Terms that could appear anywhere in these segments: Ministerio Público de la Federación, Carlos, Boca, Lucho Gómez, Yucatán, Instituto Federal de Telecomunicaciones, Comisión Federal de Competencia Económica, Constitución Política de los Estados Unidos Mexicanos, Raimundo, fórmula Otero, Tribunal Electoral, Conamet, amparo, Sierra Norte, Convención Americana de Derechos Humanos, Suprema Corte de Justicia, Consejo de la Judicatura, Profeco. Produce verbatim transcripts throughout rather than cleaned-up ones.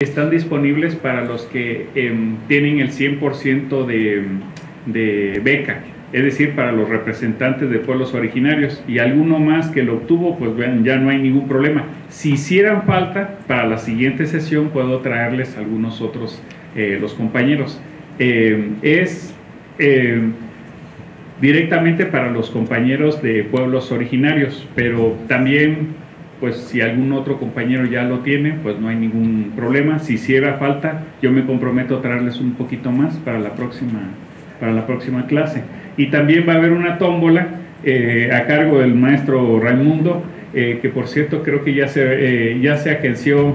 Están disponibles para los que eh, tienen el cien por ciento de, de beca, es decir, para los representantes de pueblos originarios, y alguno más que lo obtuvo, pues vean, ya no hay ningún problema. Si hicieran falta, para la siguiente sesión puedo traerles algunos otros, eh, los compañeros. Eh, es eh, directamente para los compañeros de pueblos originarios, pero también, pues si algún otro compañero ya lo tiene, pues no hay ningún problema. Si hiciera falta, yo me comprometo a traerles un poquito más para la próxima, para la próxima clase. Y también va a haber una tómbola eh, a cargo del maestro Raimundo, eh, que por cierto creo que ya se, eh, ya se agenció.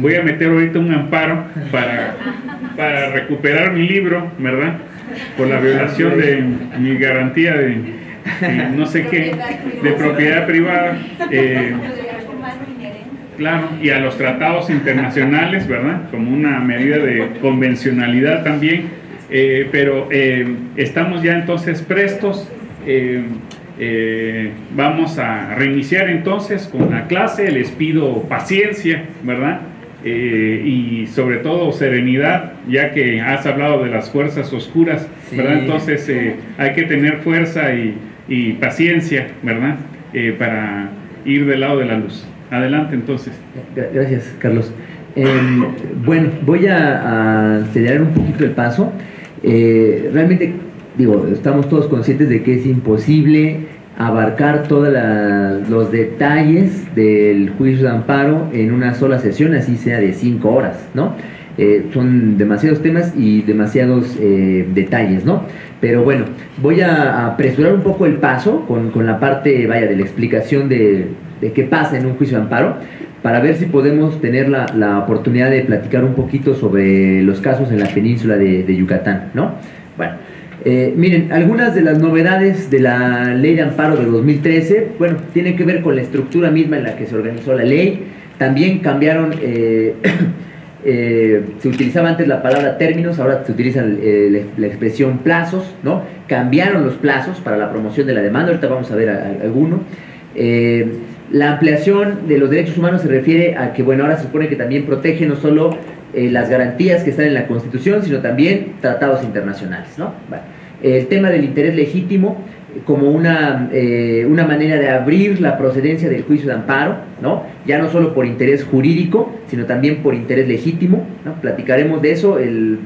Voy a meter ahorita un amparo para, para recuperar mi libro, ¿verdad? Por la violación de mi garantía de, de no sé qué, de propiedad privada. Eh, Claro, y a los tratados internacionales, ¿verdad? Como una medida de convencionalidad también, eh, pero eh, estamos ya entonces prestos, eh, eh, vamos a reiniciar entonces con la clase. Les pido paciencia, ¿verdad? Eh, y sobre todo serenidad, ya que has hablado de las fuerzas oscuras, ¿verdad? Sí. Entonces eh, hay que tener fuerza y, y paciencia, ¿verdad? Eh, para ir del lado de la luz. Adelante, entonces. Gracias, Carlos. Eh, bueno, voy a acelerar un poquito el paso. Eh, realmente, digo, estamos todos conscientes de que es imposible abarcar todos los detalles del juicio de amparo en una sola sesión, así sea de cinco horas, ¿no? Eh, son demasiados temas y demasiados eh, detalles, ¿no? Pero bueno, voy a apresurar un poco el paso con, con la parte, vaya, de la explicación de... de qué pasa en un juicio de amparo, para ver si podemos tener la, la oportunidad de platicar un poquito sobre los casos en la península de, de Yucatán, ¿no? Bueno, eh, miren, algunas de las novedades de la ley de amparo de dos mil trece, bueno, tienen que ver con la estructura misma en la que se organizó la ley. También cambiaron, eh, eh, se utilizaba antes la palabra términos, ahora se utiliza eh, la, la expresión plazos, ¿no? Cambiaron los plazos para la promoción de la demanda, ahorita vamos a ver a, a, alguno. Eh, La ampliación de los derechos humanos se refiere a que, bueno, ahora se supone que también protege no solo eh, las garantías que están en la Constitución, sino también tratados internacionales, ¿no? Bueno, el tema del interés legítimo como una, eh, una manera de abrir la procedencia del juicio de amparo, ¿no? Ya no solo por interés jurídico, sino también por interés legítimo, ¿no? Platicaremos de eso, el,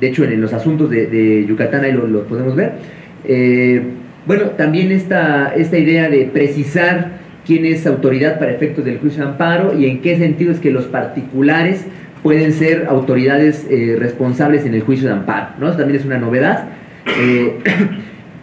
de hecho en, en los asuntos de, de Yucatán ahí los lo podemos ver. Eh, bueno, también esta, esta idea de precisar quién es autoridad para efectos del juicio de amparo y en qué sentido es que los particulares pueden ser autoridades eh, responsables en el juicio de amparo, ¿no? Eso también es una novedad. Eh,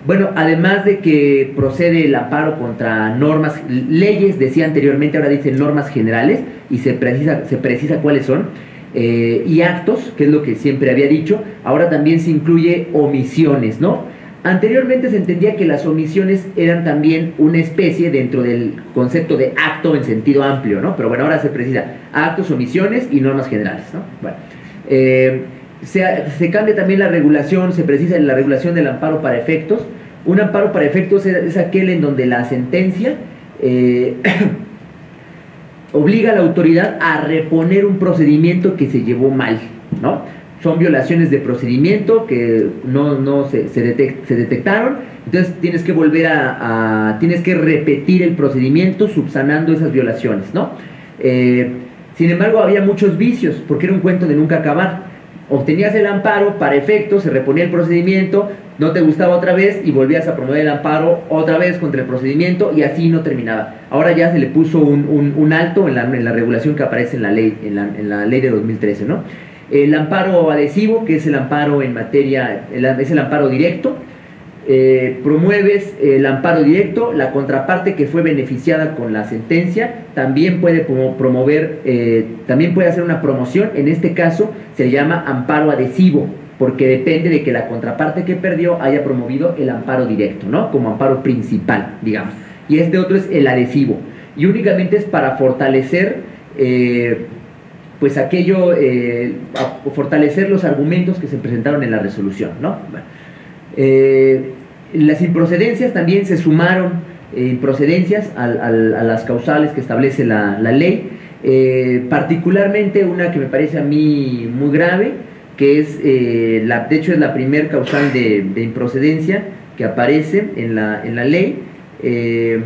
bueno, además de que procede el amparo contra normas, leyes, decía anteriormente, ahora dicen normas generales y se precisa, se precisa cuáles son, eh, y actos, que es lo que siempre había dicho, ahora también se incluye omisiones, ¿no? Anteriormente se entendía que las omisiones eran también una especie dentro del concepto de acto en sentido amplio, ¿no? Pero bueno, ahora se precisa actos, omisiones y normas generales, ¿no? Bueno, eh, se, se cambia también la regulación, se precisa la regulación del amparo para efectos. Un amparo para efectos es, es aquel en donde la sentencia eh, obliga a la autoridad a reponer un procedimiento que se llevó mal, ¿no? Son violaciones de procedimiento que no, no se, se, detect, se detectaron, entonces tienes que volver a, a... tienes que repetir el procedimiento subsanando esas violaciones, ¿no? Eh, sin embargo, había muchos vicios, porque era un cuento de nunca acabar. Obtenías el amparo para efectos, se reponía el procedimiento, no te gustaba otra vez y volvías a promover el amparo otra vez contra el procedimiento y así no terminaba. Ahora ya se le puso un, un, un alto en la, en la regulación que aparece en la ley, en la, en la ley de dos mil trece, ¿no? El amparo adhesivo, que es el amparo en materia, el, es el amparo directo, eh, promueves el amparo directo, la contraparte que fue beneficiada con la sentencia también puede promover, eh, también puede hacer una promoción, en este caso se le llama amparo adhesivo, porque depende de que la contraparte que perdió haya promovido el amparo directo, ¿no? Como amparo principal, digamos. Y este otro es el adhesivo, y únicamente es para fortalecer, eh, pues aquello, eh, fortalecer los argumentos que se presentaron en la resolución, ¿no? Bueno, eh, las improcedencias también se sumaron, eh, improcedencias a, a, a las causales que establece la, la ley, Eh, particularmente una que me parece a mí muy grave, que es, eh, la, de hecho es la primer causal de, de improcedencia que aparece en la, en la ley. Eh,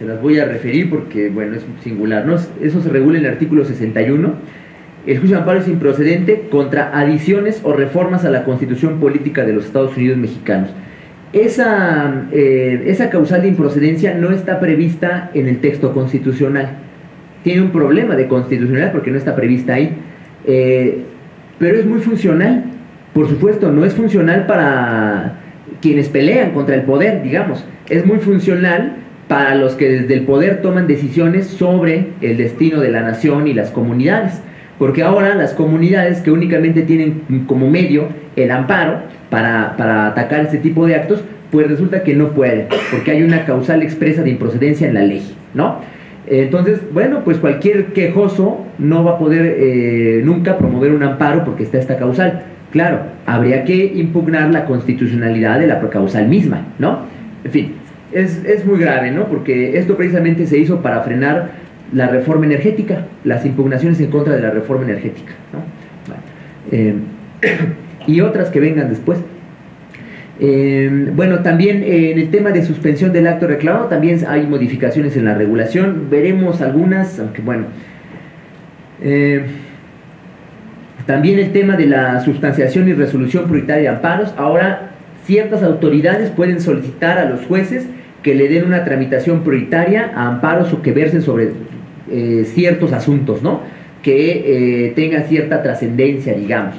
se las voy a referir porque, bueno, es singular, ¿no? Eso se regula en el artículo sesenta y uno. El juicio de amparo es improcedente contra adiciones o reformas a la Constitución Política de los Estados Unidos Mexicanos. Esa, eh, esa causal de improcedencia no está prevista en el texto constitucional. Tiene un problema de constitucionalidad porque no está prevista ahí. Eh, pero es muy funcional. Por supuesto, no es funcional para quienes pelean contra el poder, digamos. Es muy funcional para los que desde el poder toman decisiones sobre el destino de la nación y las comunidades. Porque ahora las comunidades que únicamente tienen como medio el amparo para, para atacar este tipo de actos, pues resulta que no pueden, porque hay una causal expresa de improcedencia en la ley, ¿no? Entonces, bueno, pues cualquier quejoso no va a poder eh, nunca promover un amparo porque está esta causal. Claro, habría que impugnar la constitucionalidad de la causal misma, ¿no? En fin, es, es muy grave, ¿no? Porque esto precisamente se hizo para frenar la reforma energética, las impugnaciones en contra de la reforma energética, ¿no? Bueno, eh, y otras que vengan después. Eh, bueno, también eh, en el tema de suspensión del acto reclamado también hay modificaciones en la regulación, veremos algunas, aunque bueno. Eh, también el tema de la sustanciación y resolución prioritaria de amparos. Ahora ciertas autoridades pueden solicitar a los jueces que le den una tramitación prioritaria a amparos o que versen sobre Eh, ciertos asuntos, ¿no?, que eh, tengan cierta trascendencia, digamos.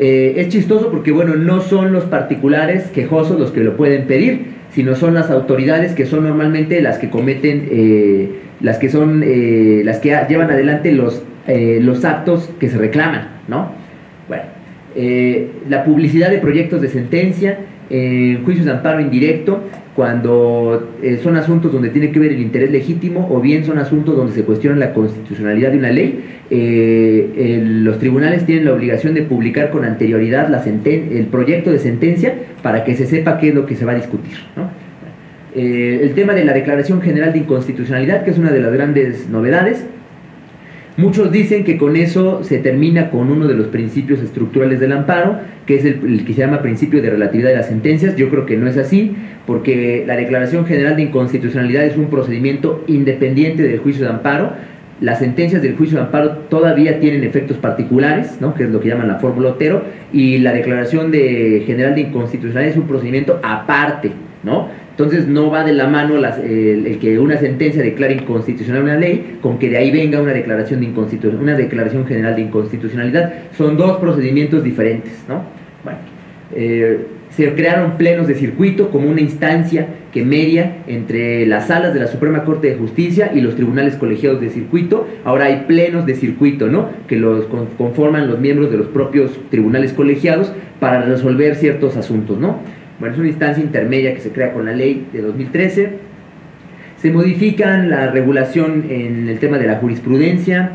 Eh, es chistoso porque, bueno, no son los particulares quejosos los que lo pueden pedir, sino son las autoridades que son normalmente las que cometen, eh, las que son, eh, las que llevan adelante los, eh, los actos que se reclaman, ¿no? Bueno, eh, la publicidad de proyectos de sentencia, eh, juicios de amparo indirecto, cuando eh, son asuntos donde tiene que ver el interés legítimo o bien son asuntos donde se cuestiona la constitucionalidad de una ley, eh, eh, los tribunales tienen la obligación de publicar con anterioridad la senten el proyecto de sentencia para que se sepa qué es lo que se va a discutir, ¿no? Eh, el tema de la Declaración General de Inconstitucionalidad, que es una de las grandes novedades. Muchos dicen que con eso se termina con uno de los principios estructurales del amparo, que es el, el que se llama principio de relatividad de las sentencias. Yo creo que no es así, porque la Declaración General de Inconstitucionalidad es un procedimiento independiente del juicio de amparo. Las sentencias del juicio de amparo todavía tienen efectos particulares, ¿no?, que es lo que llaman la fórmula Otero, y la Declaración de General de Inconstitucionalidad es un procedimiento aparte, ¿no? Entonces no va de la mano las, eh, el que una sentencia declare inconstitucional una ley con que de ahí venga una declaración de inconstitucionalidad, una declaración general de inconstitucionalidad. Son dos procedimientos diferentes, ¿no? Bueno, eh, se crearon plenos de circuito como una instancia que media entre las salas de la Suprema Corte de Justicia y los tribunales colegiados de circuito. Ahora hay plenos de circuito, ¿no?, que los conforman los miembros de los propios tribunales colegiados para resolver ciertos asuntos, ¿no? Bueno, es una instancia intermedia que se crea con la ley de dos mil trece. Se modifican la regulación en el tema de la jurisprudencia.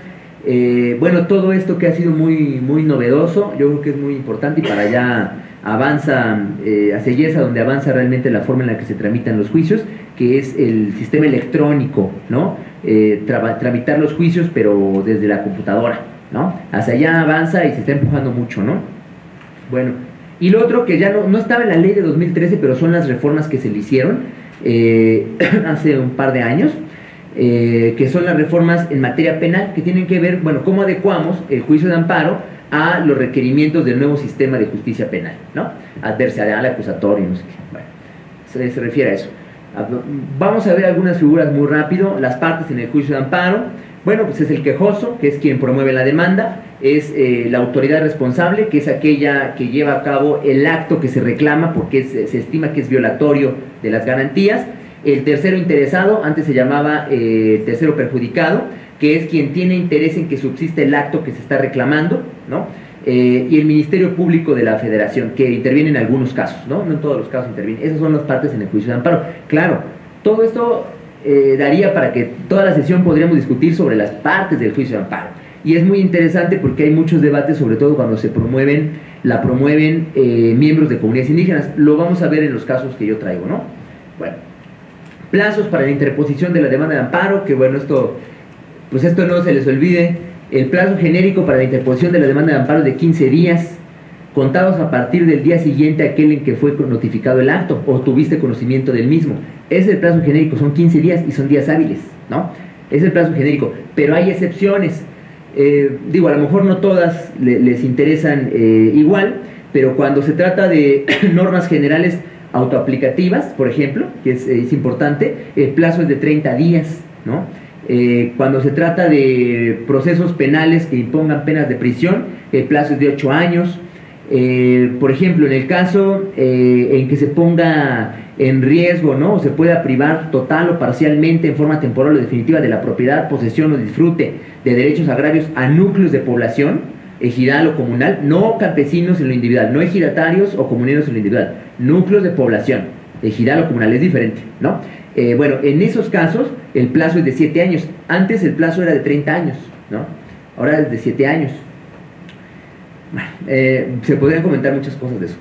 Eh, bueno, todo esto que ha sido muy, muy novedoso, yo creo que es muy importante y para allá avanza, eh, hacia allá es a donde avanza realmente la forma en la que se tramitan los juicios, que es el sistema electrónico, ¿no? Eh, tra tramitar los juicios, pero desde la computadora, ¿no? Hacia allá avanza y se está empujando mucho, ¿no? Bueno. Y lo otro que ya no, no estaba en la ley de dos mil trece, pero son las reformas que se le hicieron eh, hace un par de años, eh, que son las reformas en materia penal que tienen que ver, bueno, cómo adecuamos el juicio de amparo a los requerimientos del nuevo sistema de justicia penal, ¿no? Adversarial, acusatorio, no sé qué. Bueno, se, se refiere a eso. Vamos a ver algunas figuras muy rápido. Las partes en el juicio de amparo. Bueno, pues es el quejoso, que es quien promueve la demanda. Es eh, la autoridad responsable, que es aquella que lleva a cabo el acto que se reclama porque es, se estima que es violatorio de las garantías. El tercero interesado, antes se llamaba eh, tercero perjudicado, que es quien tiene interés en que subsista el acto que se está reclamando, ¿no? Eh, y el Ministerio Público de la Federación, que interviene en algunos casos, ¿no? No en todos los casos interviene. Esas son las partes en el juicio de amparo. Claro, todo esto eh, daría para que toda la sesión podríamos discutir sobre las partes del juicio de amparo. Y es muy interesante porque hay muchos debates, sobre todo cuando se promueven, la promueven eh, miembros de comunidades indígenas. Lo vamos a ver en los casos que yo traigo, ¿no? Bueno, plazos para la interposición de la demanda de amparo, que bueno, esto pues esto no se les olvide, el plazo genérico para la interposición de la demanda de amparo de quince días, contados a partir del día siguiente a aquel en que fue notificado el acto o tuviste conocimiento del mismo. Es el plazo genérico, son quince días y son días hábiles, ¿no? Es el plazo genérico, pero hay excepciones. Eh, digo, a lo mejor no todas le, les interesan eh, igual, pero cuando se trata de normas generales autoaplicativas, por ejemplo, que es, es importante, el plazo es de treinta días, ¿no? Eh, cuando se trata de procesos penales que impongan penas de prisión, el plazo es de ocho años. Eh, por ejemplo, en el caso eh, en que se ponga en riesgo, ¿no?, o se pueda privar total o parcialmente, en forma temporal o definitiva, de la propiedad, posesión o disfrute de derechos agrarios a núcleos de población, ejidal o comunal, no campesinos en lo individual, no ejidatarios o comuneros en lo individual, núcleos de población, ejidal o comunal, es diferente, ¿no? Eh, bueno, en esos casos el plazo es de siete años, antes el plazo era de treinta años, ¿no? Ahora es de siete años. Bueno, eh, se podrían comentar muchas cosas de eso.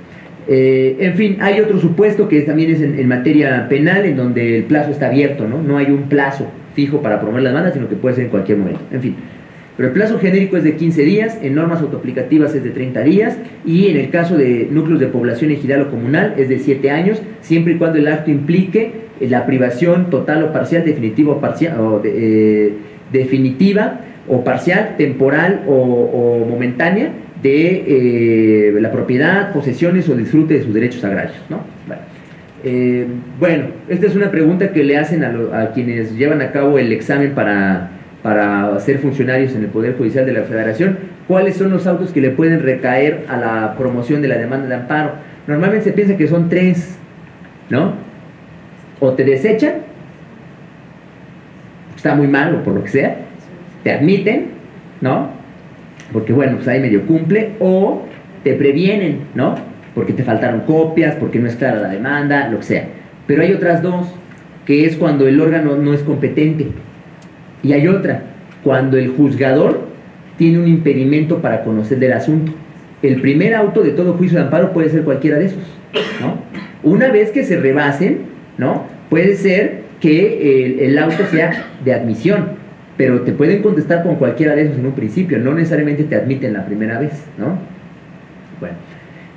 Eh, en fin, hay otro supuesto que también es en, en materia penal, en donde el plazo está abierto, ¿no? No hay un plazo fijo para promover la demanda, sino que puede ser en cualquier momento. En fin, pero el plazo genérico es de quince días, en normas autoaplicativas es de treinta días, y en el caso de núcleos de población ejidal o comunal es de siete años, siempre y cuando el acto implique la privación total o parcial, definitiva o, parcial, o de, eh, definitiva o parcial, temporal o, o momentánea, de eh, la propiedad, posesiones o disfrute de sus derechos agrarios, ¿no? Bueno, eh, bueno, esta es una pregunta que le hacen a, lo, a quienes llevan a cabo el examen para, para ser funcionarios en el Poder Judicial de la Federación. ¿Cuáles son los autos que le pueden recaer a la promoción de la demanda de amparo? Normalmente se piensa que son tres, ¿no? O te desechan, está muy mal o por lo que sea, te admiten, ¿no?, porque bueno, pues ahí medio cumple, o te previenen, ¿no?, porque te faltaron copias, porque no es clara la demanda, lo que sea. Pero hay otras dos, que es cuando el órgano no es competente, y hay otra, cuando el juzgador tiene un impedimento para conocer del asunto. El primer auto de todo juicio de amparo puede ser cualquiera de esos, ¿no? Una vez que se rebasen, ¿no?, puede ser que el, el auto sea de admisión, pero te pueden contestar con cualquiera de esos en un principio, no necesariamente te admiten la primera vez, ¿no? Bueno,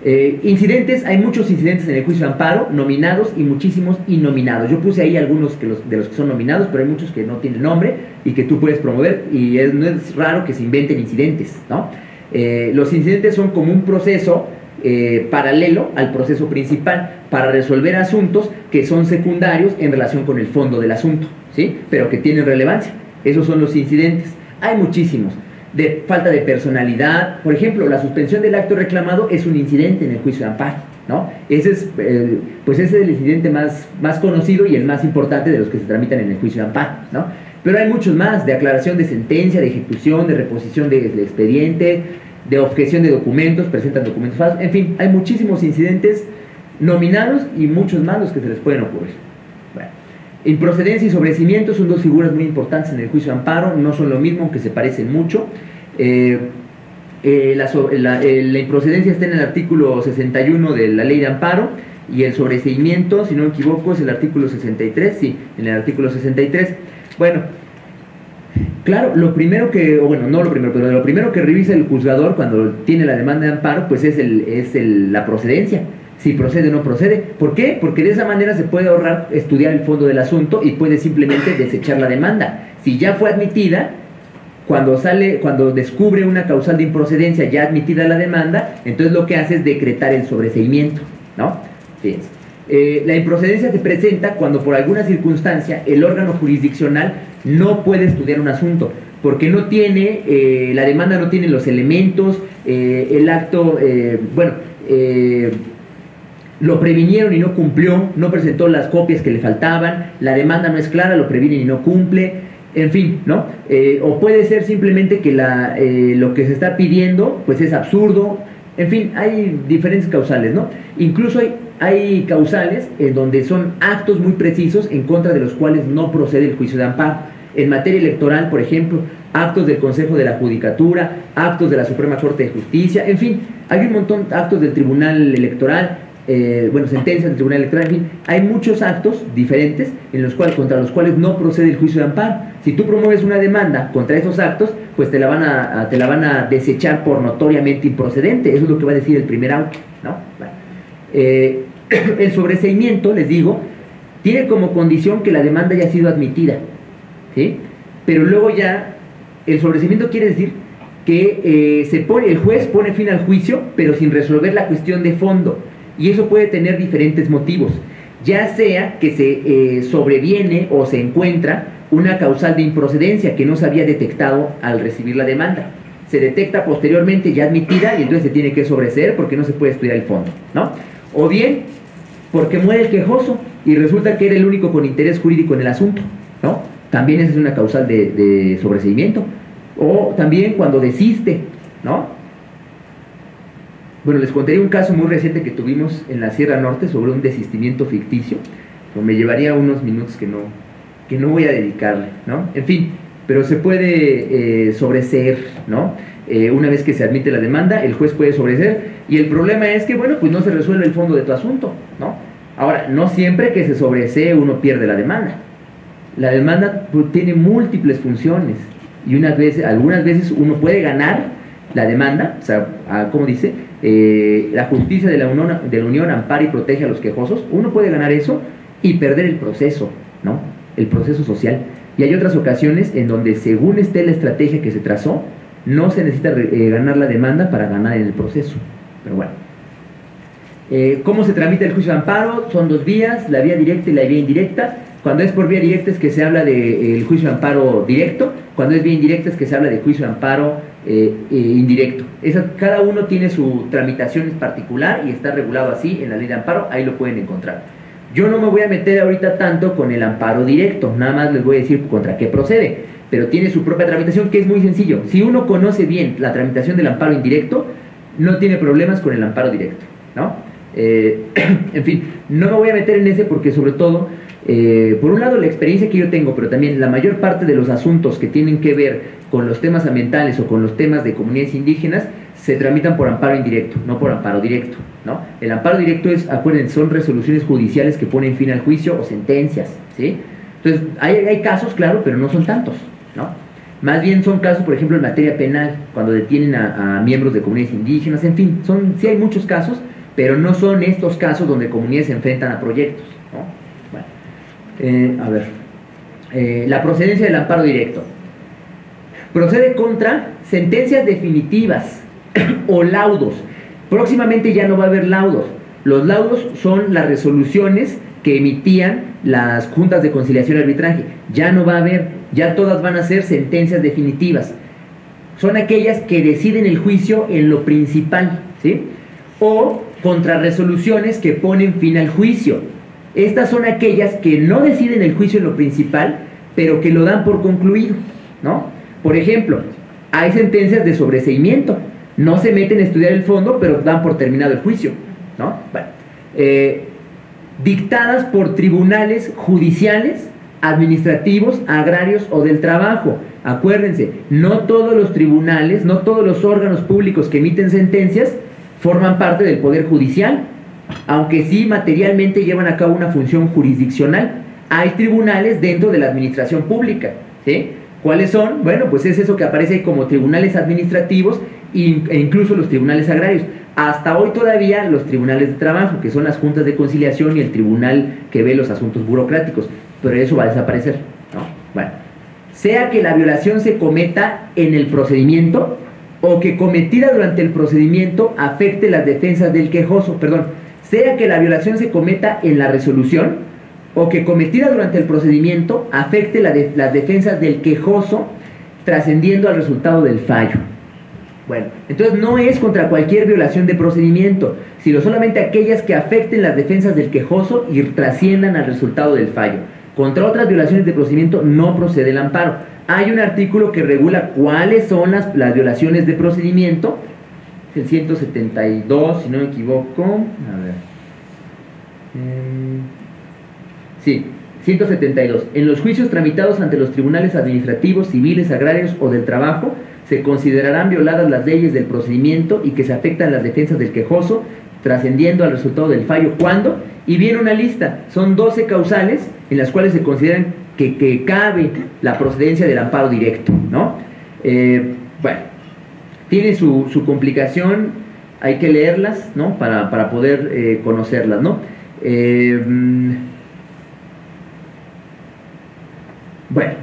eh, incidentes, hay muchos incidentes en el juicio de amparo, nominados y muchísimos innominados. Yo puse ahí algunos que los, de los que son nominados, pero hay muchos que no tienen nombre y que tú puedes promover, y es, no es raro que se inventen incidentes, ¿no? Eh, los incidentes son como un proceso eh, paralelo al proceso principal para resolver asuntos que son secundarios en relación con el fondo del asunto, ¿sí?, pero que tienen relevancia. Esos son los incidentes. Hay muchísimos. De falta de personalidad, por ejemplo, la suspensión del acto reclamado es un incidente en el juicio de amparo, ¿no? Ese es, eh, pues ese es el incidente más, más conocido y el más importante de los que se tramitan en el juicio de amparo, ¿no? Pero hay muchos más, de aclaración de sentencia, de ejecución, de reposición de, de expediente, de objeción de documentos, presentan documentos falsos, en fin, hay muchísimos incidentes nominados y muchos más los que se les pueden ocurrir. Improcedencia y sobrecimiento son dos figuras muy importantes en el juicio de amparo, no son lo mismo, aunque se parecen mucho. Eh, eh, la, sobre, la, eh, la improcedencia está en el artículo sesenta y uno de la ley de amparo, y el sobrecimiento, si no me equivoco, es el artículo sesenta y tres, sí, en el artículo sesenta y tres. Bueno, claro, lo primero que, o bueno, no lo primero, pero lo primero que revisa el juzgador cuando tiene la demanda de amparo, pues es, el, es el, la procedencia. Si procede o no procede. ¿Por qué? Porque de esa manera se puede ahorrar estudiar el fondo del asunto y puede simplemente desechar la demanda. Si ya fue admitida, cuando sale, cuando descubre una causal de improcedencia ya admitida la demanda, entonces lo que hace es decretar el sobreseimiento, ¿no? Fíjense. Eh, la improcedencia se presenta cuando por alguna circunstancia el órgano jurisdiccional no puede estudiar un asunto, porque no tiene, eh, la demanda no tiene los elementos, eh, el acto, eh, bueno, eh, lo previnieron y no cumplió, no presentó las copias que le faltaban, la demanda no es clara, lo previenen y no cumple, en fin, ¿no? Eh, o puede ser simplemente que la, eh, lo que se está pidiendo pues es absurdo, en fin, hay diferentes causales, ¿no? Incluso hay, hay causales en donde son actos muy precisos en contra de los cuales no procede el juicio de amparo. En materia electoral, por ejemplo, actos del Consejo de la Judicatura, actos de la Suprema Corte de Justicia, en fin, hay un montón de actos del Tribunal Electoral, eh, bueno, sentencias del Tribunal Electoral, en fin, hay muchos actos diferentes en los cuales, contra los cuales no procede el juicio de amparo. Si tú promueves una demanda contra esos actos, pues te la van a, te la van a desechar por notoriamente improcedente. Eso es lo que va a decir el primer auto, ¿no? Bueno, eh, el sobreseimiento, les digo, tiene como condición que la demanda haya sido admitida, ¿sí? Pero luego ya, el sobreseimiento quiere decir que eh, se pone, el juez pone fin al juicio, pero sin resolver la cuestión de fondo. Y eso puede tener diferentes motivos, ya sea que se eh, sobreviene o se encuentra una causal de improcedencia que no se había detectado al recibir la demanda. Se detecta posteriormente ya admitida y entonces se tiene que sobreseer porque no se puede estudiar el fondo, ¿no? O bien, porque muere el quejoso y resulta que era el único con interés jurídico en el asunto, ¿no? También esa es una causal de, de sobreseimiento. O también cuando desiste, ¿no? Bueno, les contaré un caso muy reciente que tuvimos en la Sierra Norte sobre un desistimiento ficticio. Pues me llevaría unos minutos que no, que no voy a dedicarle, ¿no? En fin, pero se puede eh, sobreseer, ¿no? Eh, una vez que se admite la demanda, el juez puede sobreseer. Y el problema es que, bueno, pues no se resuelve el fondo de tu asunto, ¿no? Ahora, no siempre que se sobresee uno pierde la demanda. La demanda tiene múltiples funciones. Y unas veces, algunas veces uno puede ganar la demanda, o sea, como dice, eh, la justicia de la, unión, de la Unión ampara y protege a los quejosos. Uno puede ganar eso y perder el proceso, ¿no? El proceso social. Y hay otras ocasiones en donde, según esté la estrategia que se trazó, no se necesita eh, ganar la demanda para ganar en el proceso. Pero bueno, eh, ¿cómo se tramita el juicio de amparo? Son dos vías, la vía directa y la vía indirecta. Cuando es por vía directa es que se habla del juicio de amparo directo, cuando es vía indirecta es que se habla de juicio de amparo eh, eh, indirecto. Esa, cada uno tiene su tramitación en particular y está regulado así en la ley de amparo, ahí lo pueden encontrar. Yo no me voy a meter ahorita tanto con el amparo directo, nada más les voy a decir contra qué procede, pero tiene su propia tramitación que es muy sencillo. Si uno conoce bien la tramitación del amparo indirecto, no tiene problemas con el amparo directo, ¿no? Eh, en fin, no me voy a meter en ese porque sobre todo... Eh, por un lado la experiencia que yo tengo, pero también la mayor parte de los asuntos que tienen que ver con los temas ambientales o con los temas de comunidades indígenas se tramitan por amparo indirecto, no por amparo directo, ¿no? El amparo directo es, acuérdense, son resoluciones judiciales que ponen fin al juicio o sentencias, ¿sí? Entonces hay, hay casos, claro, pero no son tantos, ¿no? Más bien son casos, por ejemplo, en materia penal, cuando detienen a, a miembros de comunidades indígenas, en fin, son, sí hay muchos casos, pero no son estos casos donde comunidades se enfrentan a proyectos, ¿no? Eh, a ver, eh, la procedencia del amparo directo procede contra sentencias definitivas o laudos. Próximamente ya no va a haber laudos. Los laudos son las resoluciones que emitían las juntas de conciliación y arbitraje. Ya no va a haber, ya todas van a ser sentencias definitivas. Son aquellas que deciden el juicio en lo principal, ¿sí? O contra resoluciones que ponen fin al juicio. Estas son aquellas que no deciden el juicio en lo principal, pero que lo dan por concluido, ¿no? Por ejemplo, hay sentencias de sobreseimiento. No se meten a estudiar el fondo, pero dan por terminado el juicio, ¿no? Bueno, eh, dictadas por tribunales judiciales, administrativos, agrarios o del trabajo. Acuérdense, no todos los tribunales, no todos los órganos públicos que emiten sentencias forman parte del Poder Judicial, aunque sí materialmente llevan a cabo una función jurisdiccional. Hay tribunales dentro de la administración pública, ¿sí? ¿Cuáles son? Bueno, pues es eso que aparece como tribunales administrativos e incluso los tribunales agrarios. Hasta hoy todavía los tribunales de trabajo, que son las juntas de conciliación y el tribunal que ve los asuntos burocráticos, pero eso va a desaparecer, ¿no? Bueno, sea que la violación se cometa en el procedimiento o que cometida durante el procedimiento afecte las defensas del quejoso, perdón, sea que la violación se cometa en la resolución o que cometida durante el procedimiento afecte la de, las defensas del quejoso, trascendiendo al resultado del fallo. Bueno, entonces no es contra cualquier violación de procedimiento, sino solamente aquellas que afecten las defensas del quejoso y trasciendan al resultado del fallo. Contra otras violaciones de procedimiento no procede el amparo. Hay un artículo que regula cuáles son las, las violaciones de procedimiento, el ciento setenta y dos, si no me equivoco, a ver, sí, ciento setenta y dos. En los juicios tramitados ante los tribunales administrativos, civiles, agrarios o del trabajo, se considerarán violadas las leyes del procedimiento y que se afectan las defensas del quejoso, trascendiendo al resultado del fallo cuando, y viene una lista, son doce causales en las cuales se consideran que, que cabe la procedencia del amparo directo, ¿no? Eh, bueno, tiene su, su complicación, hay que leerlas, ¿no? Para, para poder eh, conocerlas, ¿no? Eh, bueno,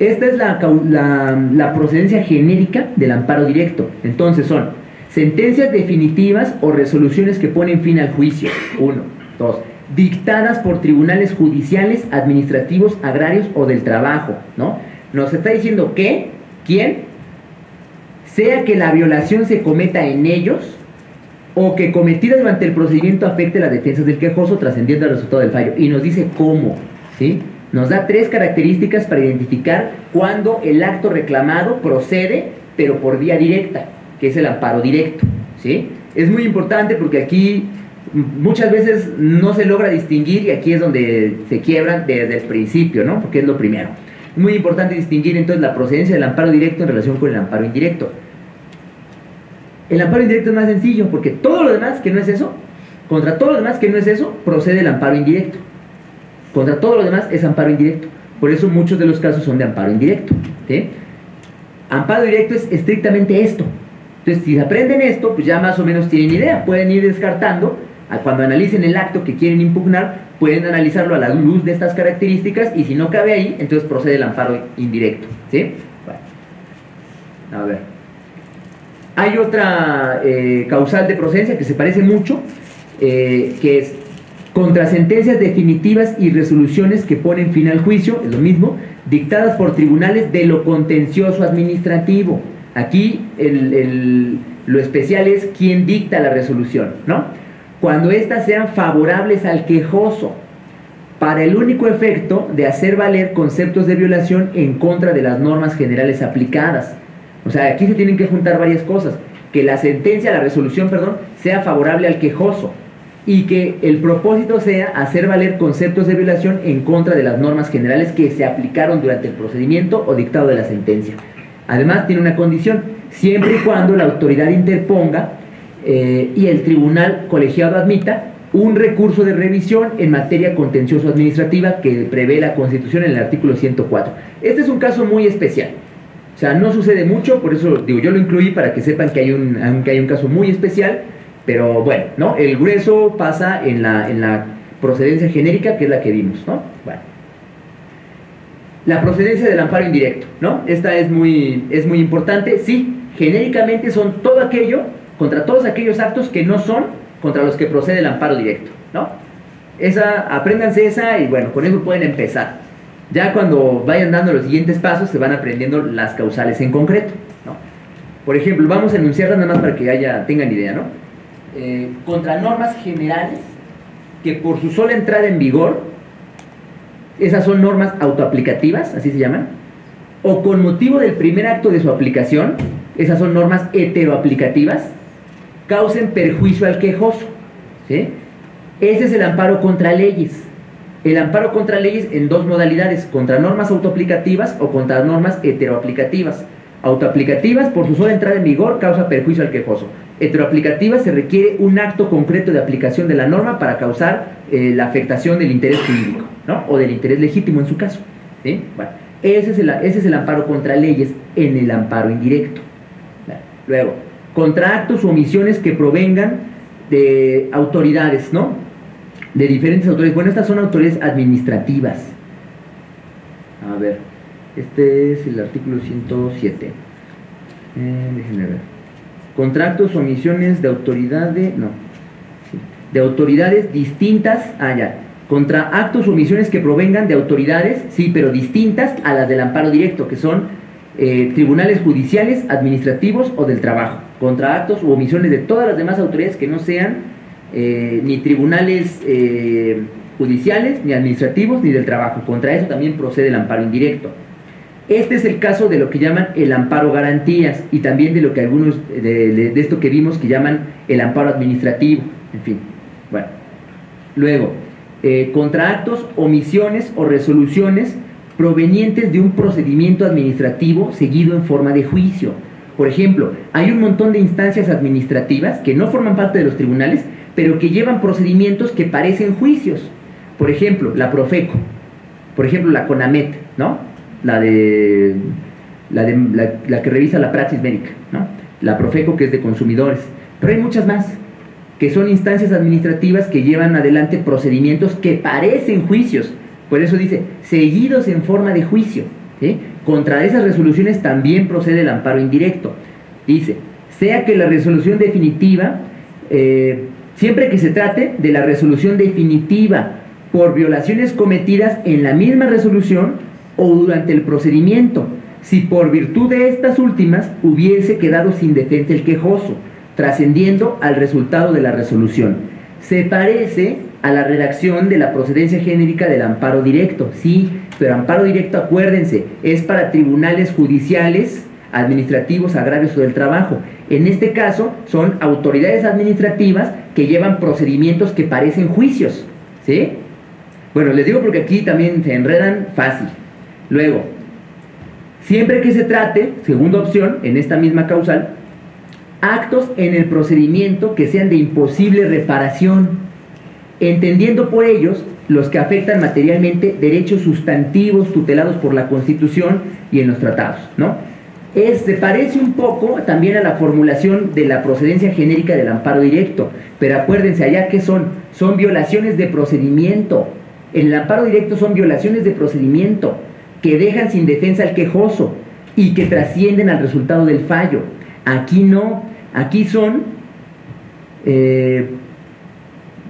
esta es la, la, la procedencia genérica del amparo directo. Entonces son sentencias definitivas o resoluciones que ponen fin al juicio, uno, dos, dictadas por tribunales judiciales, administrativos, agrarios o del trabajo, ¿no? Nos está diciendo que, ¿quién? Sea que la violación se cometa en ellos o que cometida durante el procedimiento afecte las defensas del quejoso trascendiendo al resultado del fallo. Y nos dice cómo, ¿sí? Nos da tres características para identificar cuando el acto reclamado procede, pero por vía directa, que es el amparo directo, ¿sí? Es muy importante porque aquí muchas veces no se logra distinguir y aquí es donde se quiebran desde el principio, ¿no? Porque es lo primero. Es muy importante distinguir entonces la procedencia del amparo directo en relación con el amparo indirecto. El amparo indirecto es más sencillo porque todo lo demás que no es eso, contra todo lo demás que no es eso, procede el amparo indirecto. Contra todo lo demás es amparo indirecto. Por eso muchos de los casos son de amparo indirecto, ¿sí? Amparo directo es estrictamente esto. Entonces, si aprenden esto, pues ya más o menos tienen idea. Pueden ir descartando, cuando analicen el acto que quieren impugnar, pueden analizarlo a la luz de estas características y si no cabe ahí, entonces procede el amparo indirecto, ¿sí? Bueno. A ver. Hay otra eh, causal de procedencia que se parece mucho, eh, que es contra sentencias definitivas y resoluciones que ponen fin al juicio, es lo mismo, dictadas por tribunales de lo contencioso administrativo. Aquí el, el, lo especial es quién dicta la resolución, ¿no? Cuando éstas sean favorables al quejoso, para el único efecto de hacer valer conceptos de violación en contra de las normas generales aplicadas. O sea, aquí se tienen que juntar varias cosas. Que la sentencia, la resolución, perdón, sea favorable al quejoso y que el propósito sea hacer valer conceptos de violación en contra de las normas generales que se aplicaron durante el procedimiento o dictado de la sentencia. Además, tiene una condición, siempre y cuando la autoridad interponga eh, y el tribunal colegiado admita un recurso de revisión en materia contencioso-administrativa que prevé la Constitución en el artículo ciento cuatro. Este es un caso muy especial. O sea, no sucede mucho, por eso digo, yo lo incluí para que sepan que hay un, aunque hay un caso muy especial, pero bueno, ¿no? El grueso pasa en la, en la procedencia genérica, que es la que vimos, ¿no? Bueno. La procedencia del amparo indirecto, ¿no? Esta es muy, es muy importante. Sí, genéricamente son todo aquello, contra todos aquellos actos que no son contra los que procede el amparo directo, ¿no? Esa, apréndanse esa y bueno, con eso pueden empezar. Ya cuando vayan dando los siguientes pasos se van aprendiendo las causales en concreto, ¿no? Por ejemplo, vamos a enunciarlas nada más para que haya, tengan idea, ¿no? Eh, contra normas generales que por su sola entrada en vigor... Esas son normas autoaplicativas, así se llaman, o con motivo del primer acto de su aplicación, esas son normas heteroaplicativas, causen perjuicio al quejoso, ¿sí? Ese es el amparo contra leyes. El amparo contra leyes en dos modalidades, contra normas autoaplicativas o contra normas heteroaplicativas. Autoaplicativas, por su sola entrada en vigor, causa perjuicio al quejoso. Heteroaplicativas, se requiere un acto concreto de aplicación de la norma para causar eh, la afectación del interés jurídico, ¿no? O del interés legítimo en su caso, ¿sí? Bueno, ese es el, ese es el amparo contra leyes en el amparo indirecto. Luego, contra actos o omisiones que provengan de autoridades, ¿no? De diferentes autoridades. Bueno, estas son autoridades administrativas. A ver, este es el artículo ciento siete. Eh, déjenme ver. Contra actos o omisiones de autoridades, no. Sí, de autoridades distintas, ah, ya. Contra actos o omisiones que provengan de autoridades, sí, pero distintas a las del amparo directo, que son eh, tribunales judiciales, administrativos o del trabajo. Contra actos u omisiones de todas las demás autoridades que no sean eh, ni tribunales eh, judiciales, ni administrativos, ni del trabajo. Contra eso también procede el amparo indirecto. Este es el caso de lo que llaman el amparo garantías y también de lo que algunos, de, de, de esto que vimos que llaman el amparo administrativo, en fin. Bueno, luego... Eh, contra actos, omisiones o resoluciones provenientes de un procedimiento administrativo seguido en forma de juicio Por ejemplo, hay un montón de instancias administrativas que no forman parte de los tribunales, pero que llevan procedimientos que parecen juicios. Por ejemplo, la Profeco, por ejemplo, la Conamet, ¿no? La de la, de, la, la que revisa la praxis médica, ¿no? La Profeco, que es de consumidores, pero hay muchas más que son instancias administrativas que llevan adelante procedimientos que parecen juicios. Por eso dice, seguidos en forma de juicio, ¿sí? Contra esas resoluciones también procede el amparo indirecto. Dice, sea que la resolución definitiva, eh, siempre que se trate de la resolución definitiva por violaciones cometidas en la misma resolución o durante el procedimiento, si por virtud de estas últimas hubiese quedado sin defensa el quejoso, trascendiendo al resultado de la resolución. Se parece a la redacción de la procedencia genérica del amparo directo, sí, pero amparo directo, acuérdense, es para tribunales judiciales, administrativos, agravios o del trabajo. En este caso, son autoridades administrativas que llevan procedimientos que parecen juicios, ¿sí? Bueno, les digo porque aquí también se enredan fácil. Luego, siempre que se trate, segunda opción, en esta misma causal, actos en el procedimiento que sean de imposible reparación, entendiendo por ellos los que afectan materialmente derechos sustantivos tutelados por la Constitución y en los tratados, ¿no? Es, se parece un poco también a la formulación de la procedencia genérica del amparo directo, pero acuérdense allá que son, son violaciones de procedimiento. En el amparo directo son violaciones de procedimiento que dejan sin defensa al quejoso y que trascienden al resultado del fallo. Aquí no, aquí son eh,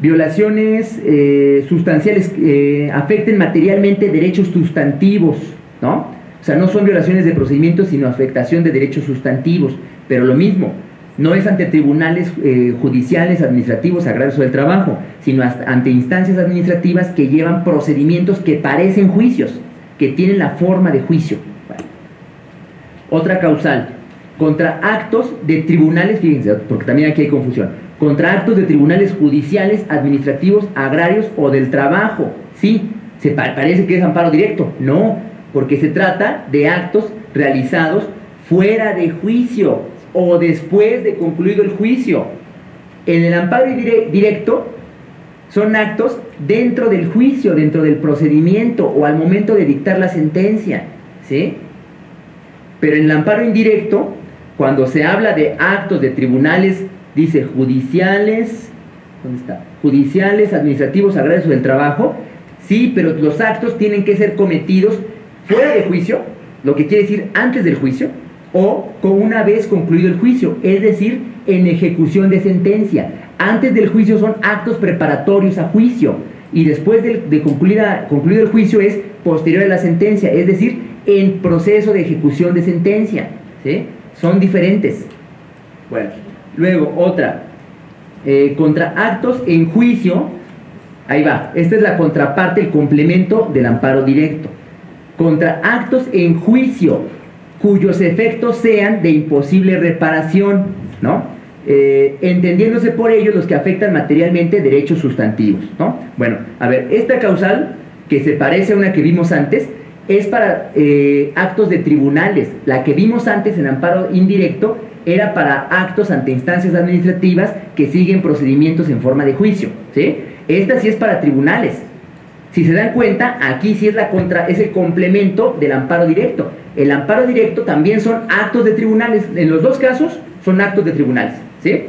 violaciones eh, sustanciales que eh, afecten materialmente derechos sustantivos, ¿no? O sea, no son violaciones de procedimientos, sino afectación de derechos sustantivos, pero lo mismo, no es ante tribunales eh, judiciales, administrativos, agravios o del trabajo, sino ante instancias administrativas que llevan procedimientos que parecen juicios, que tienen la forma de juicio. Vale. Otra causal, contra actos de tribunales, fíjense, porque también aquí hay confusión, contra actos de tribunales judiciales, administrativos, agrarios o del trabajo. Sí, se pa- parece que es amparo directo. No, porque se trata de actos realizados fuera de juicio o después de concluido el juicio. En el amparo dire- directo son actos dentro del juicio, dentro del procedimiento o al momento de dictar la sentencia, ¿sí? Pero en el amparo indirecto, cuando se habla de actos de tribunales, dice judiciales, ¿dónde está? Judiciales, administrativos, agrarios o del trabajo, sí, pero los actos tienen que ser cometidos fuera de juicio, lo que quiere decir antes del juicio, o con una vez concluido el juicio, es decir, en ejecución de sentencia. Antes del juicio son actos preparatorios a juicio, y después de, de concluida, concluido el juicio es posterior a la sentencia, es decir, en proceso de ejecución de sentencia, ¿sí? Son diferentes. Bueno, luego otra, eh, contra actos en juicio. Ahí va, esta es la contraparte, el complemento del amparo directo. Contra actos en juicio cuyos efectos sean de imposible reparación, ¿no? Eh, entendiéndose por ellos los que afectan materialmente derechos sustantivos, ¿no? Bueno, a ver, esta causal, que se parece a una que vimos antes, es para eh, actos de tribunales. La que vimos antes en amparo indirecto era para actos ante instancias administrativas que siguen procedimientos en forma de juicio, ¿sí? Esta sí es para tribunales. Si se dan cuenta, aquí sí es la contra, es el complemento del amparo directo. El amparo directo también son actos de tribunales. En los dos casos son actos de tribunales, ¿sí?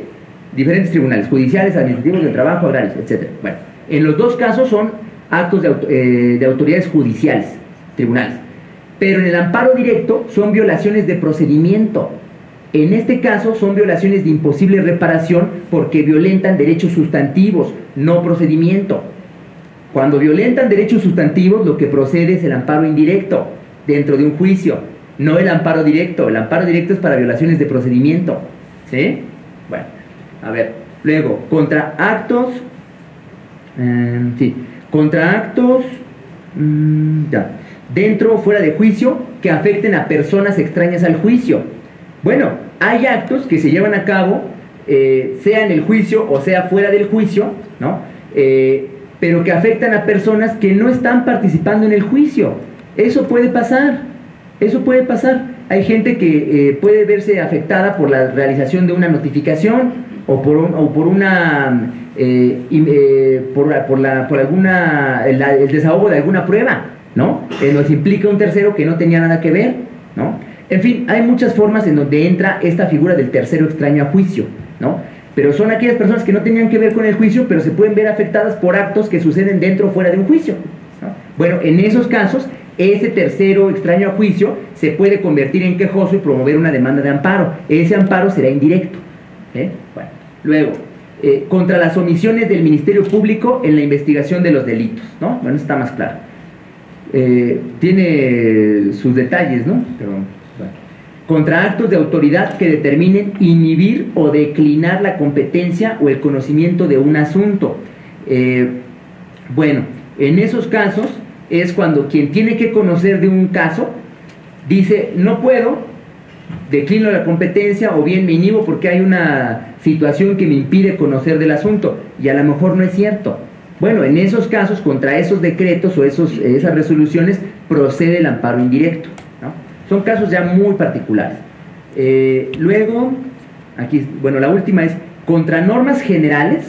Diferentes tribunales, judiciales, administrativos, del trabajo, agrarios, etcétera. Bueno, en los dos casos son actos de, eh, de autoridades judiciales, tribunales. Pero en el amparo directo son violaciones de procedimiento. En este caso son violaciones de imposible reparación porque violentan derechos sustantivos, no procedimiento. Cuando violentan derechos sustantivos, lo que procede es el amparo indirecto dentro de un juicio, no el amparo directo. El amparo directo es para violaciones de procedimiento, ¿sí? Bueno, a ver, luego, contra actos, eh, sí, contra actos, mmm, ya. dentro o fuera de juicio que afecten a personas extrañas al juicio. Bueno, hay actos que se llevan a cabo eh, sea en el juicio o sea fuera del juicio, ¿no? Eh, pero que afectan a personas que no están participando en el juicio. Eso puede pasar, eso puede pasar. hay gente que eh, puede verse afectada por la realización de una notificación o por, un, o por una eh, eh, por, por, la, por alguna el, el desahogo de alguna prueba, ¿no? Eh, nos implica un tercero que no tenía nada que ver, ¿no? En fin, hay muchas formas en donde entra esta figura del tercero extraño a juicio, ¿no? Pero son aquellas personas que no tenían que ver con el juicio, pero se pueden ver afectadas por actos que suceden dentro o fuera de un juicio, ¿no? Bueno, en esos casos, ese tercero extraño a juicio se puede convertir en quejoso y promover una demanda de amparo. Ese amparo será indirecto, ¿eh? Bueno, luego, eh, contra las omisiones del Ministerio Público en la investigación de los delitos, ¿no? Bueno, está más claro. Eh, tiene sus detalles, ¿no? Pero contra actos de autoridad que determinen inhibir o declinar la competencia o el conocimiento de un asunto. Eh, bueno, en esos casos es cuando quien tiene que conocer de un caso dice, no puedo, declino la competencia o bien me inhibo porque hay una situación que me impide conocer del asunto y a lo mejor no es cierto. Bueno, en esos casos, contra esos decretos o esos, esas resoluciones, procede el amparo indirecto. Son casos ya muy particulares. Eh, luego, aquí, bueno, la última es contra normas generales,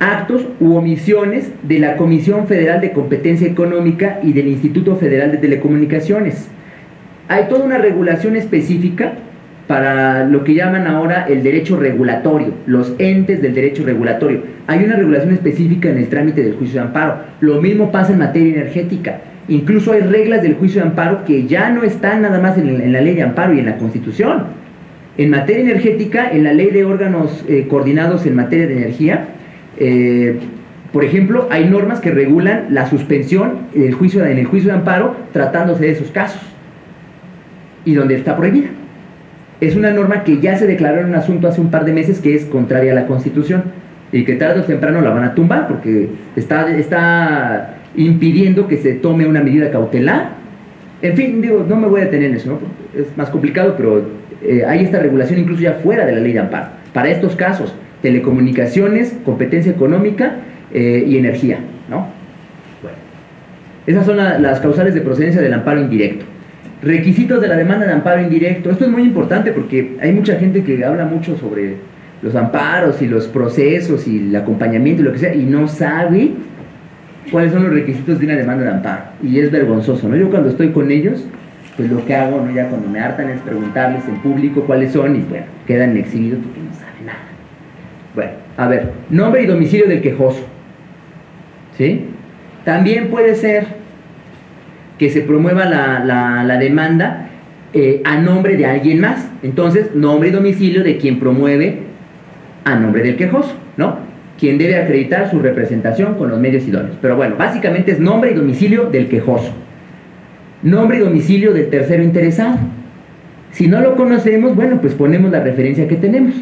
actos u omisiones de la Comisión Federal de Competencia Económica y del Instituto Federal de Telecomunicaciones. Hay toda una regulación específica para lo que llaman ahora el derecho regulatorio, los entes del derecho regulatorio. Hay una regulación específica en el trámite del juicio de amparo. Lo mismo pasa en materia energética. Incluso hay reglas del juicio de amparo que ya no están nada más en, en la ley de amparo y en la Constitución. En materia energética, en la ley de órganos eh, coordinados en materia de energía, eh, por ejemplo, hay normas que regulan la suspensión en el, juicio de, en el juicio de amparo tratándose de esos casos y donde está prohibida. Es una norma que ya se declaró en un asunto hace un par de meses que es contraria a la Constitución y que tarde o temprano la van a tumbar porque está... está impidiendo que se tome una medida cautelar. En fin, digo, no me voy a detener en eso, ¿no? Es más complicado, pero eh, hay esta regulación incluso ya fuera de la ley de amparo para estos casos: telecomunicaciones, competencia económica eh, y energía, ¿no? Bueno, esas son la, las causales de procedencia del amparo indirecto. Requisitos de la demanda de amparo indirecto. Esto es muy importante porque hay mucha gente que habla mucho sobre los amparos y los procesos y el acompañamiento y lo que sea, y no sabe cuáles son los requisitos de una demanda de amparo, y es vergonzoso, ¿no? Yo cuando estoy con ellos, pues lo que hago, ¿no? Ya cuando me hartan es preguntarles en público cuáles son, y bueno, quedan exhibidos porque no saben nada. Bueno, a ver, nombre y domicilio del quejoso, ¿sí? También puede ser que se promueva la, la, la demanda eh, a nombre de alguien más. Entonces, nombre y domicilio de quien promueve a nombre del quejoso, ¿no? Quien debe acreditar su representación con los medios idóneos. Pero bueno, básicamente es nombre y domicilio del quejoso. Nombre y domicilio del tercero interesado. Si no lo conocemos, bueno, pues ponemos la referencia que tenemos,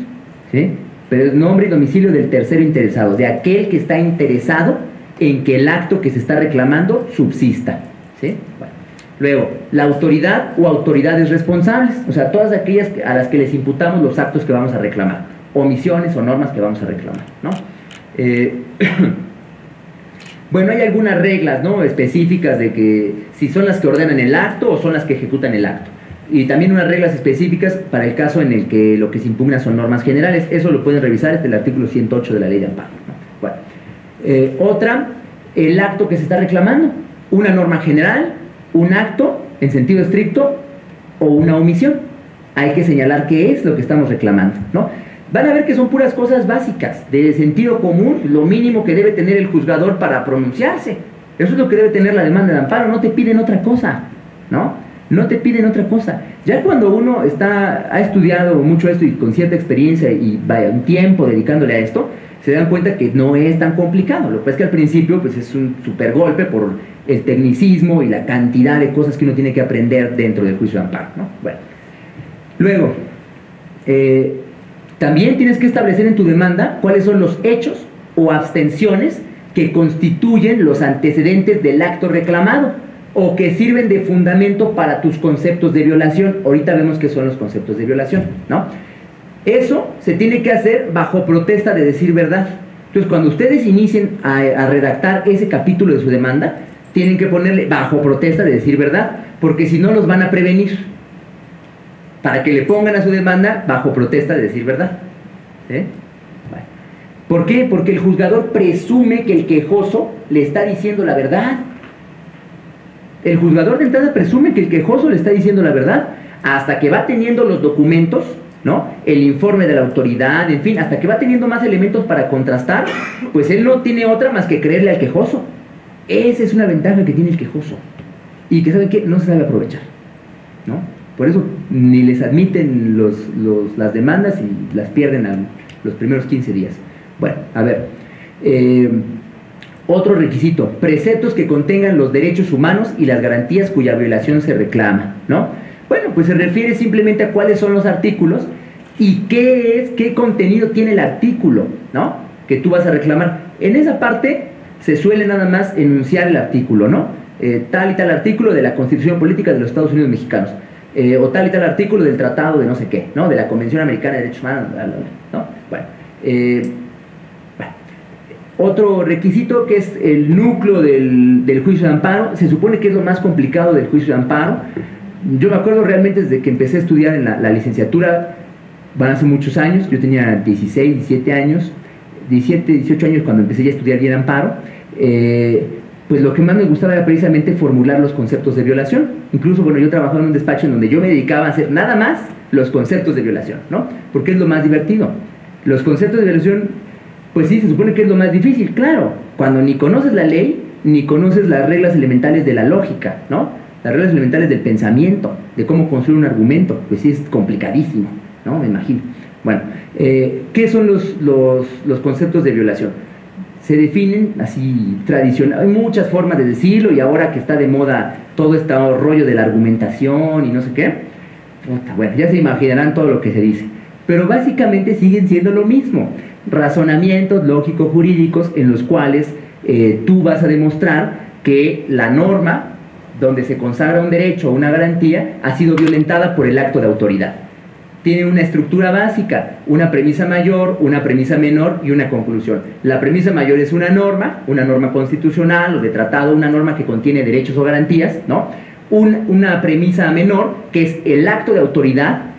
¿sí? Pero es nombre y domicilio del tercero interesado, de aquel que está interesado en que el acto que se está reclamando subsista, ¿sí? Bueno. Luego, la autoridad o autoridades responsables, o sea, todas aquellas a las que les imputamos los actos que vamos a reclamar, omisiones o normas que vamos a reclamar, ¿no? Eh, bueno, hay algunas reglas, ¿no?, específicas de que si son las que ordenan el acto o son las que ejecutan el acto, y también unas reglas específicas para el caso en el que lo que se impugna son normas generales. Eso lo pueden revisar desde el artículo ciento ocho de la ley de amparo, ¿no? Bueno, eh, otra, el acto que se está reclamando, una norma general, un acto en sentido estricto o una omisión. Hay que señalar qué es lo que estamos reclamando, ¿no? Van a ver que son puras cosas básicas, de sentido común, lo mínimo que debe tener el juzgador para pronunciarse. Eso es lo que debe tener la demanda de amparo, no te piden otra cosa, ¿no? No te piden otra cosa. Ya cuando uno está, ha estudiado mucho esto y con cierta experiencia y vaya un tiempo dedicándole a esto, se dan cuenta que no es tan complicado. Lo que pasa es que al principio pues, es un super golpe por el tecnicismo y la cantidad de cosas que uno tiene que aprender dentro del juicio de amparo, ¿no? Bueno. Luego, eh... también tienes que establecer en tu demanda cuáles son los hechos o abstenciones que constituyen los antecedentes del acto reclamado o que sirven de fundamento para tus conceptos de violación. Ahorita vemos qué son los conceptos de violación, ¿no? Eso se tiene que hacer bajo protesta de decir verdad. Entonces, cuando ustedes inicien a, a redactar ese capítulo de su demanda, tienen que ponerle bajo protesta de decir verdad, porque si no los van a prevenir para que le pongan a su demanda bajo protesta de decir verdad. ¿Eh? Bueno. ¿Por qué? Porque el juzgador presume que el quejoso le está diciendo la verdad. El juzgador de entrada presume que el quejoso le está diciendo la verdad hasta que va teniendo los documentos, ¿no? El informe de la autoridad, en fin, hasta que va teniendo más elementos para contrastar, pues él no tiene otra más que creerle al quejoso. Esa es una ventaja que tiene el quejoso y que, ¿saben qué? No se sabe aprovechar, ¿no? Por eso ni les admiten los, los, las demandas y las pierden a los primeros quince días. Bueno, a ver, eh, otro requisito, preceptos que contengan los derechos humanos y las garantías cuya violación se reclama, ¿no? Bueno, pues se refiere simplemente a cuáles son los artículos y qué es, qué contenido tiene el artículo, ¿no? Que tú vas a reclamar. En esa parte se suele nada más enunciar el artículo, ¿no? Eh, tal y tal artículo de la Constitución Política de los Estados Unidos Mexicanos, eh, o tal y tal artículo del Tratado de no sé qué, ¿no? De la Convención Americana de Derechos Humanos, ¿no? Bueno, eh, bueno. Otro requisito que es el núcleo del, del juicio de amparo, se supone que es lo más complicado del juicio de amparo. Yo me acuerdo realmente desde que empecé a estudiar en la, la licenciatura, van hace muchos años, yo tenía dieciséis, diecisiete años, diecisiete, dieciocho años cuando empecé ya a estudiar bien amparo, eh, pues lo que más me gustaba era precisamente formular los conceptos de violación. Incluso, bueno, yo trabajaba en un despacho en donde yo me dedicaba a hacer nada más los conceptos de violación, ¿no? Porque es lo más divertido. Los conceptos de violación, pues sí, se supone que es lo más difícil, claro, cuando ni conoces la ley, ni conoces las reglas elementales de la lógica, ¿no? Las reglas elementales del pensamiento, de cómo construir un argumento, pues sí es complicadísimo, ¿no? Me imagino. Bueno, eh, ¿qué son los, los, los conceptos de violación? Se definen así tradicional, hay muchas formas de decirlo, y ahora que está de moda todo este rollo de la argumentación y no sé qué, puta, bueno, ya se imaginarán todo lo que se dice, pero básicamente siguen siendo lo mismo, razonamientos lógico-jurídicos en los cuales eh, tú vas a demostrar que la norma donde se consagra un derecho o una garantía ha sido violentada por el acto de autoridad. Tiene una estructura básica, una premisa mayor, una premisa menor y una conclusión. La premisa mayor es una norma, una norma constitucional o de tratado, una norma que contiene derechos o garantías, ¿no? Un, una premisa menor que es el acto de autoridad